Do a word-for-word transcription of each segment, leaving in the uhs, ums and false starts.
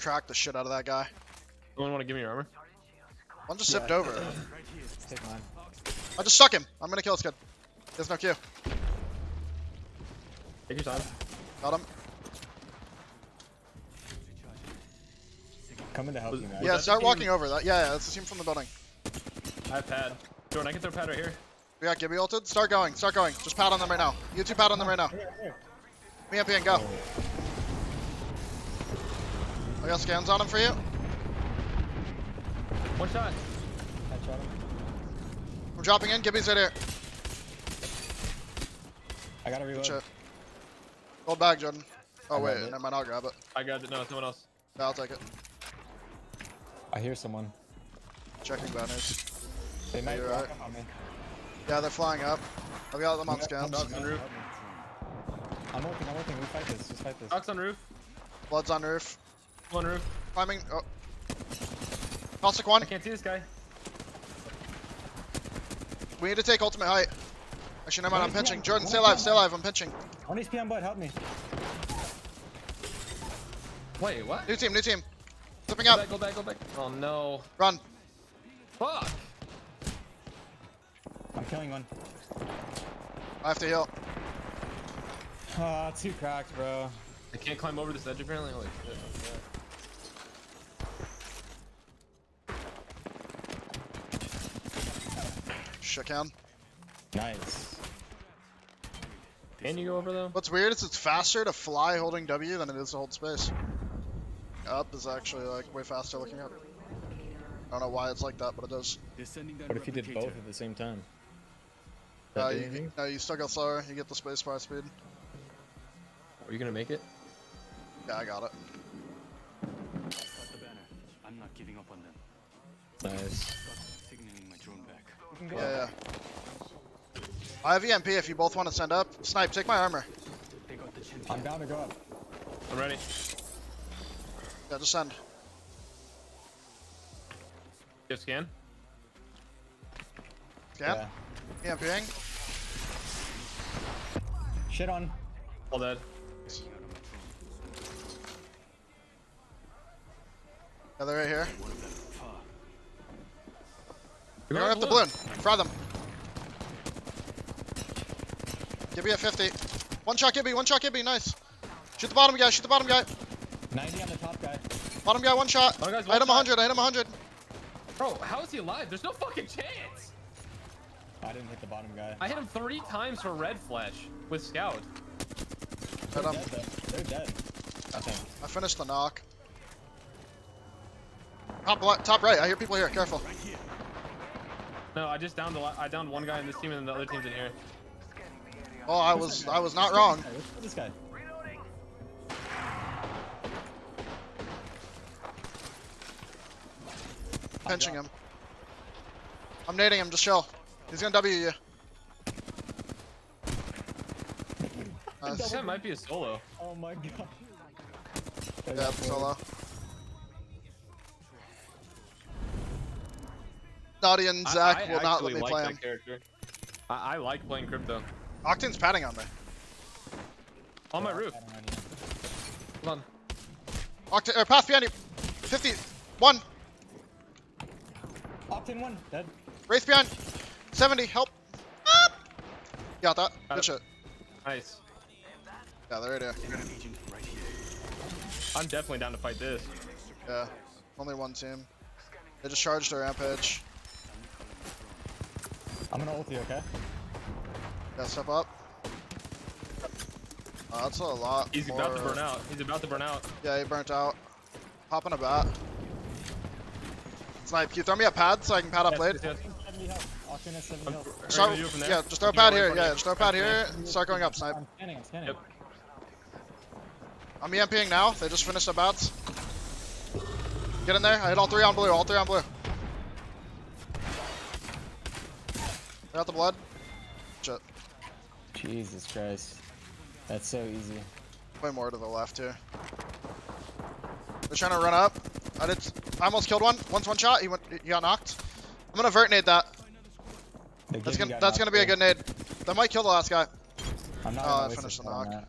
cracked the shit out of that guy. Anyone want to give me your armor? One just sipped yeah, over. Right Take mine. I just stuck him. I'm gonna kill this kid. There's no Q. Take your time. Got him. Coming to help was, you, man. Yeah, start walking over. That. Yeah, yeah, that's the team from the building. I have pad. Jordan, I can throw pad right here. We got Gibby ulted. Start going. Start going. Just pad on them right now. You two pad on them right now. Here, here. Me up here and go. Oh. I got scans on him for you. One shot. I shot him. I'm dropping in. Gibby's right here. I gotta reload. Shit. Gold bag, Jordan. Oh, I wait. Never mind. I'll grab it. I grabbed it. No, it's no one else. No, I'll take it. I hear someone. Checking banners. They might be right. on me. Yeah, they're flying up. I've got them on scans. Doc's on roof. I'm working. I'm working. We fight this. Just fight this. Doc's on roof. Blood's on roof. One roof. Climbing. Oh. Caustic one. I can't see this guy. We need to take ultimate height. Actually, never mind. I'm pinching. Jordan, stay alive. Stay alive. I'm pinching. One H P on Bud. Help me. Wait, what? New team. New team. Slipping up. Go back. Go back. Go back. Oh no. Run. Fuck. I'm killing one. I have to heal. Ah, oh, two cracks, bro. I can't climb over this edge apparently. Holy shit. Shut down. Nice. Can you go over though? What's weird is it's faster to fly holding W than it is to hold space. Up is actually like way faster looking up. I don't know why it's like that, but it does. What if you did both at the same time? Uh, you, no, you still got slower. You get the space bar speed. Are you gonna make it? Yeah, I got it. I'm not giving up on them. Nice. Yeah, yeah. I have E M P if you both want to send up. Snipe, take my armor. I'm down to go up. I'm ready. Yeah, just send. You have scan? Scan? Yeah. EMPing. Shit on. All dead. Yeah, they're right here. We're going up the balloon. Fry them. Gibby at fifty. One shot Gibby, one shot Gibby, nice. Shoot the bottom guy, shoot the bottom guy. ninety on the top guy. Bottom guy, one shot. Oh, guys, one I hit him one hundred, shot. I hit him one hundred. Bro, how is he alive? There's no fucking chance. I didn't hit the bottom guy. I hit him three times for red flash with scout. They're dead, They're dead. I think. I finished the knock. Top, top right. I hear people here. Careful. No, I just downed a lot. I downed one guy in this team, and then the other team's in here. Oh, I was I was not wrong. This guy. Pinching him. I'm nading him. Just chill. He's gonna W you. I think that might be a solo. Oh my god. Yeah, solo. Naughty and Zach I, I will not let me like play him. I, I like playing Crypto. Octane's padding on me. On my roof. Hold on. Octane, or path behind you. fifty. one. Octane one. Dead. Wraith behind. seventy. Help. Up. Got that. Got Good it. Shit. Nice. Yeah, they're right here. I'm definitely down to fight this. Yeah, only one team. They just charged their rampage. I'm gonna ult you, okay? Yeah, step up. Oh, that's a lot. He's more... about to burn out. He's about to burn out. Yeah, he burnt out. Hop on a bat. Snipe, can you throw me a pad so I can pad up yes, late? Yes. Start, yeah, just throw a pad here. Yeah, yeah, just throw a pad here and start going up, Snipe. I'm scanning, I'm scanning. Yep. I'm EMPing now. They just finished the bats. Get in there. I hit all three on blue. All three on blue. They're out the blood. Shit. Jesus Christ. That's so easy. Way more to the left here. They're trying to run up. I did. I almost killed one. One's one shot. He went. He got knocked. I'm gonna vert nade that. That's gonna. That's gonna be a good nade. That might kill the last guy. I'm not oh, I finished the knock. That.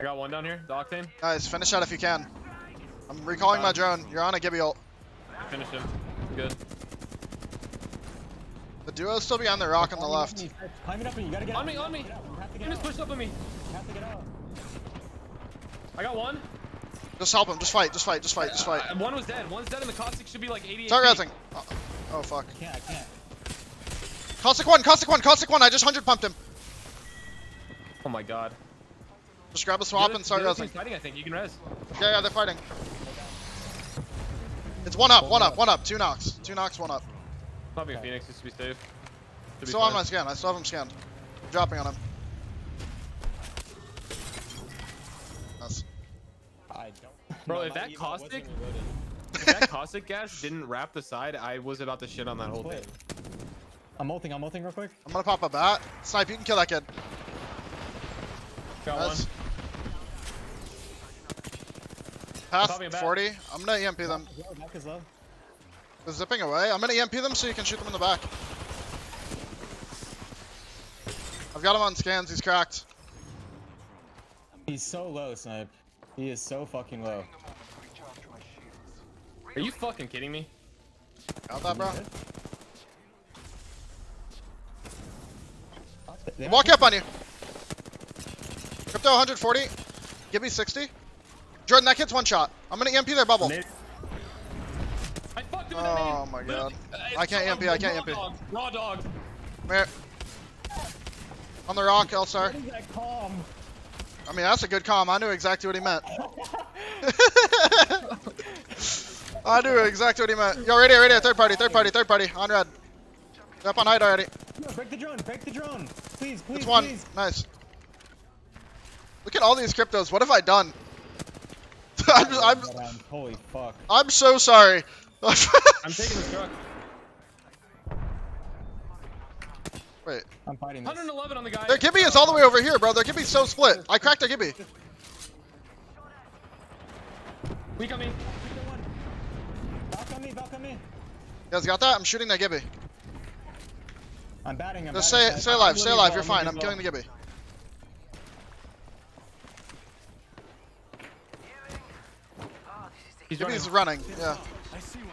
I got one down here, the Octane. Guys, finish out if you can. I'm recalling uh, my drone. You're on a Gibby ult. I finished him. Good. The duo's still behind the rock on the left. Climb it up and you gotta get on me, on me. You just pushed up on me. You have to get out. I got one. Just help him. Just fight. Just fight. Just fight. Just fight. Uh, one was dead. One's dead, and the Caustic should be like eighty-eight. Start resing. Oh, oh fuck. I can't. I can't. Caustic one. Caustic one. Caustic one. I just hundred pumped him. Oh my god. Just grab a swap and start resing. Fighting, I think you can res. Yeah, yeah, they're fighting. It's one up, one up, one up. Two knocks, two knocks, one up. Probably a Phoenix just to be safe. Should still be on my scan. I still have him scanned. I'm dropping on him. Nice. I don't. Bro, if that Caustic, if that Caustic gas didn't wrap the side, I was about to shit on that whole thing. I'm ulting. I'm ulting real quick. I'm gonna pop a bat. Snipe. You can kill that kid. Got nice. One. Half forty. I'm gonna E M P them. Back is low. They're zipping away. I'm gonna E M P them so you can shoot them in the back. I've got him on scans. He's cracked. He's so low, Snipe. He is so fucking low. Are you fucking kidding me? Got that, bro. They walk up on you. Crypto one forty. Give me sixty. Jordan, that kid's one shot. I'm gonna E M P their bubble. I fucked him in the nade. Oh my god. I can't E M P, I can't E M P. Raw dog. Come here. On the rock, L-Star. What is that calm? I mean, that's a good calm. I knew exactly what he meant. I knew exactly what he meant. Yo, right here, right here. Third party, third party, third party. On red. They're up on height already. No, break the drone, break the drone. Please, please, please. It's one. Please. Nice. Look at all these cryptos. What have I done? I'm, I'm, holy fuck. I'm so sorry. I'm taking the truck. Wait. I'm fighting this. one eleven on the guy. Their Gibby is all the way over here, bro. Their Gibby's so split. I cracked their Gibby. Weak on me. Back on me, back on me. You guys got that? I'm shooting that Gibby. I'm batting him. Just stay, stay alive, stay alive. You're fine. I'm killing the Gibby. He's, He's running. running, yeah. I see one.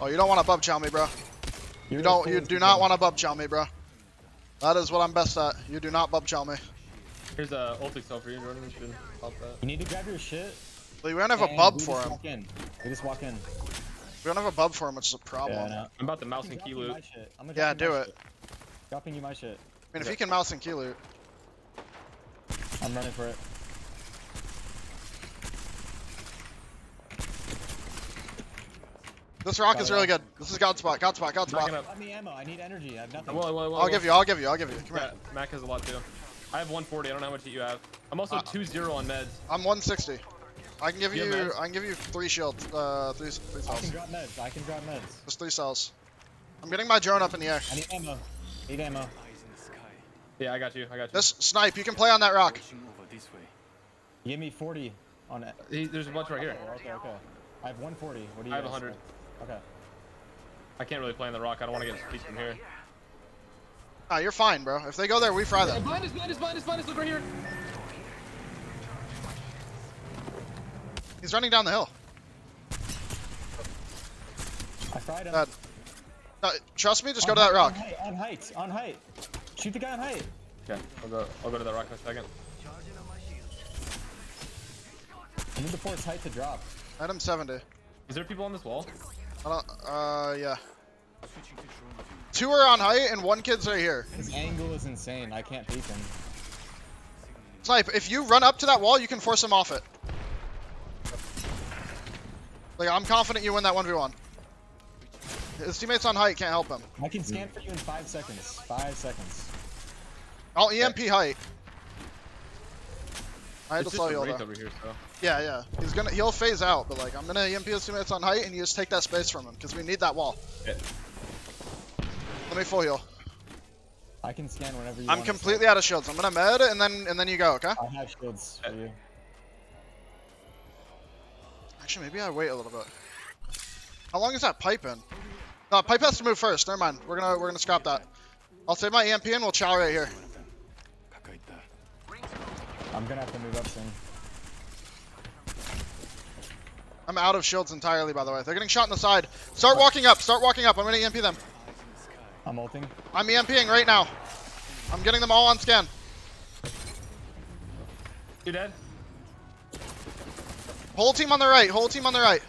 Oh, you don't want to bub chow me, bro. You don't. You do not want to bub chow me, bro. That is what I'm best at. You do not bub chow me. Here's a ult excel for you, Jordan. You should pop that. You need to grab your shit. We don't have a bub for him. In. We just walk in. We don't have a bub for him, which is a problem. Yeah, no. I'm about to mouse and key loot. Yeah, do it. Shit. Dropping you my shit. I mean, if he can mouse and key loot. I'm running for it. This rock is really good. This is God spot. God spot. God spot. I need ammo. I need energy. I have nothing. Whoa, whoa, whoa, whoa. I'll give you. I'll give you. I'll give you. Come yeah, here. Mac has a lot too. I have one forty. I don't know how much you have. I'm also two zero uh, on meds. I'm one sixty. I can give you, you I can give you three shields, uh, three, three cells. I can drop meds, I can drop meds. Just three cells. I'm getting my drone up in the air. I need ammo, need ammo. Yeah, I got you, I got you. This Snipe, you can play on that rock. Give me forty on it. He, there's a bunch right here. Okay, okay, okay. I have one forty, what do you I have one hundred. Have? Okay. I can't really play on the rock, I don't want to get pieced from here. Ah, you're fine, bro. If they go there, we fry them. Blind us, blind us, blind us, blind us, look right here. He's running down the hill. I fried him. Uh, no, trust me, just on go to height, that rock. On height, on height, on height. Shoot the guy on height. Okay, I'll go, I'll go to that rock in a second. I need to force height to drop. Item seventy. Is there people on this wall? I don't, uh, yeah. Two are on height and one kid's right here. His angle is insane. I can't beat him. Snipe, if you run up to that wall, you can force him off it. Like, I'm confident you win that one v one. His teammates on height can't help him. I can scan for you in five seconds. Five seconds. I'll E M P height. I had to slow you all down. Yeah, yeah. He's gonna, he'll phase out, but like, I'm gonna E M P his teammates on height and you just take that space from him, because we need that wall. Yeah. Let me full heal. I can scan whenever you I'm want. I'm completely out of shields. I'm gonna med and then and then you go, okay? I have shields for you. Actually, maybe I wait a little bit. How long is that pipe in? No, pipe has to move first. Never mind. We're gonna we're gonna scrap that. I'll save my E M P and we'll chow right here. I'm gonna have to move up soon. I'm out of shields entirely, by the way. They're getting shot in the side. Start walking up. Start walking up. I'm gonna E M P them. I'm ulting. I'm EMPing right now. I'm getting them all on scan. You're dead. Whole team on the right. Whole team on the right.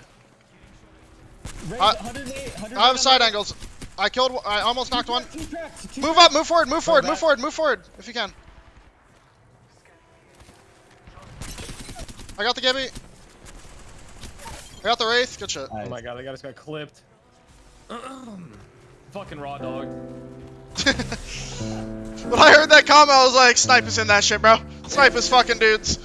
Raise, uh, one oh eight, one oh eight, I have side angles. I killed. I almost knocked one. Move up. Move forward. Move forward. Move forward. Move forward. If you can. I got the Gibby. I got the Wraith. Good shit. Nice. Oh my god, I got this guy clipped. Fucking raw dog. When I heard that comment, I was like, Snipe is in that shit, bro. Snipe is fucking dudes.